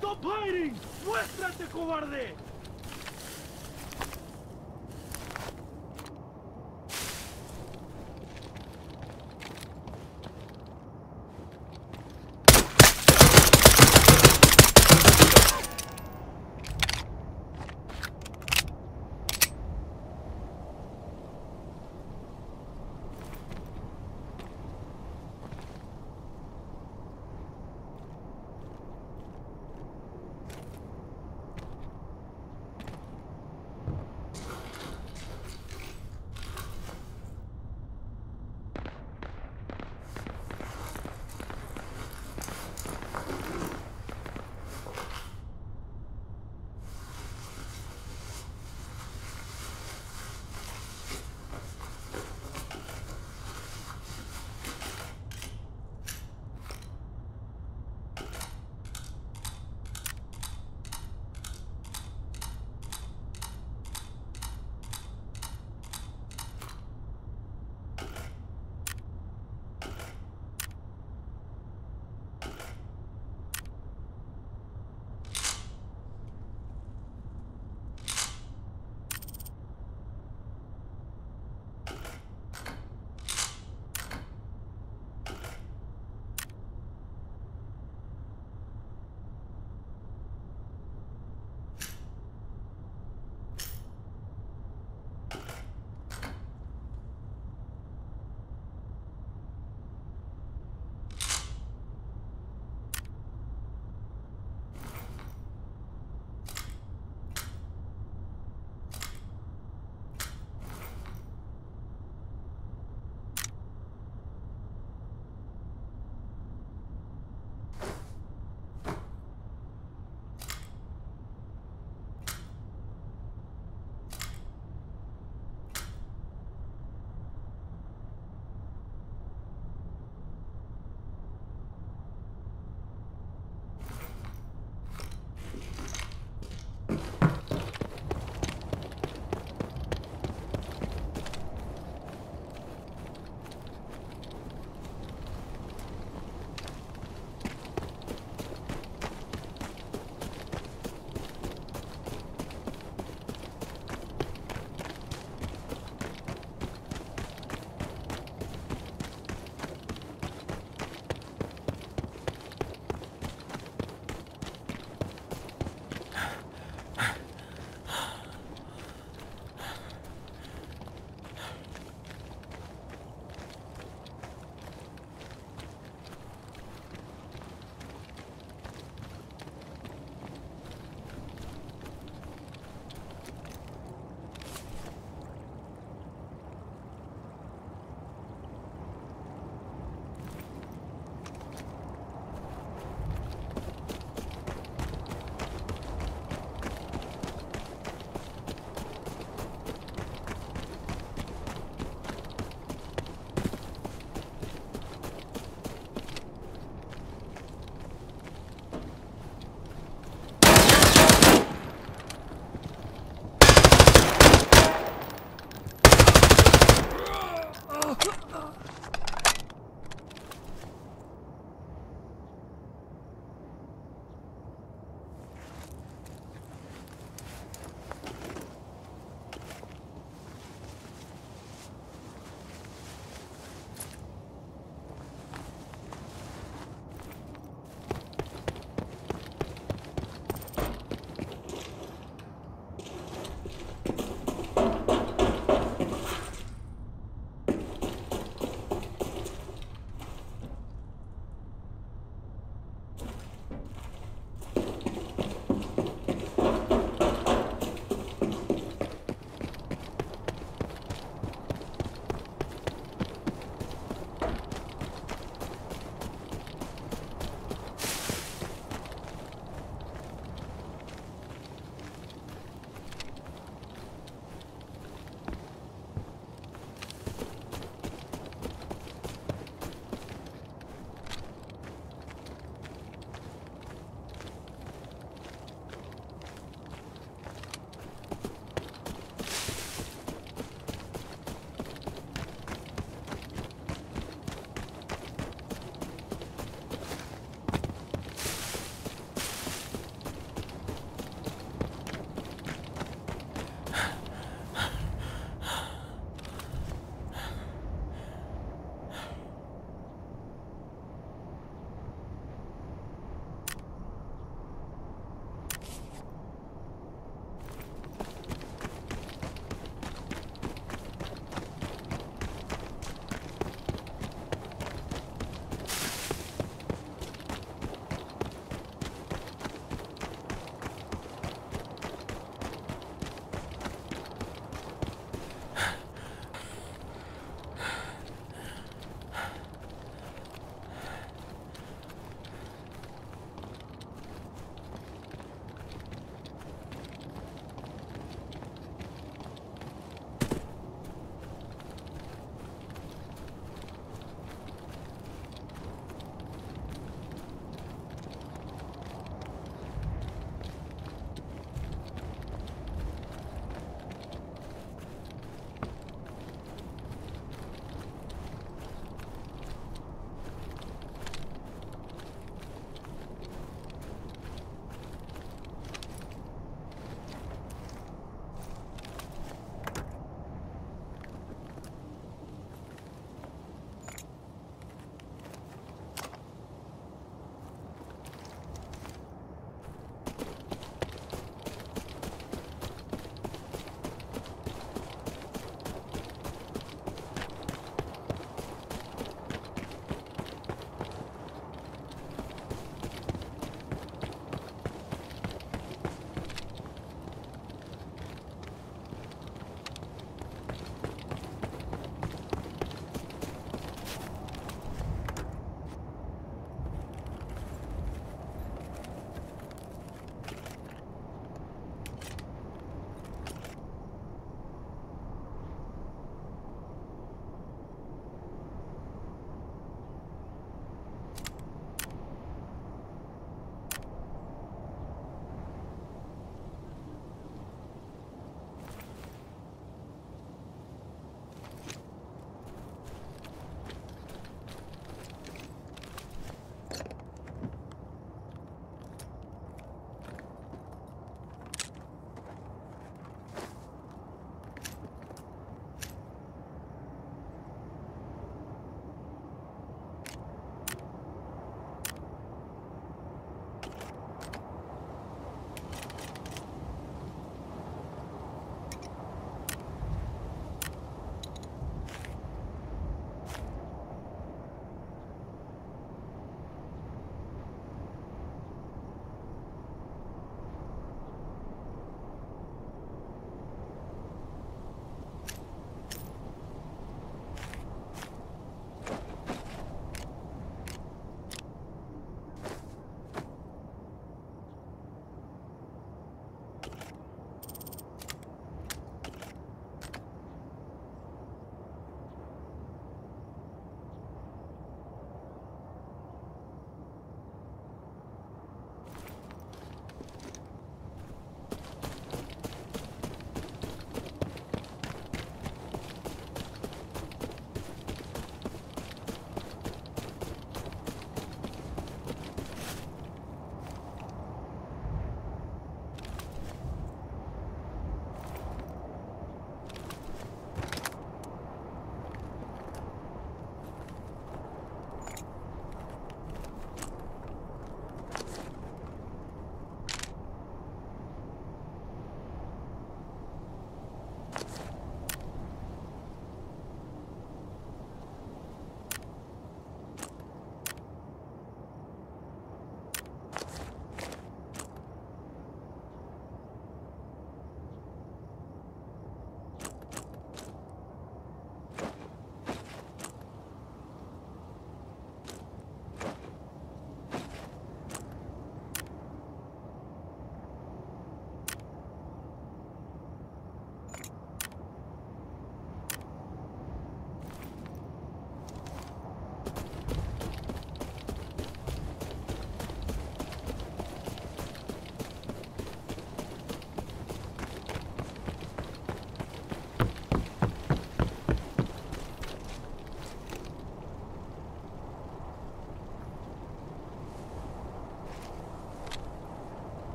¡Stop hiding! ¡Muéstrate, cobarde!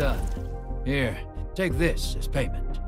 done. Here, take this as payment.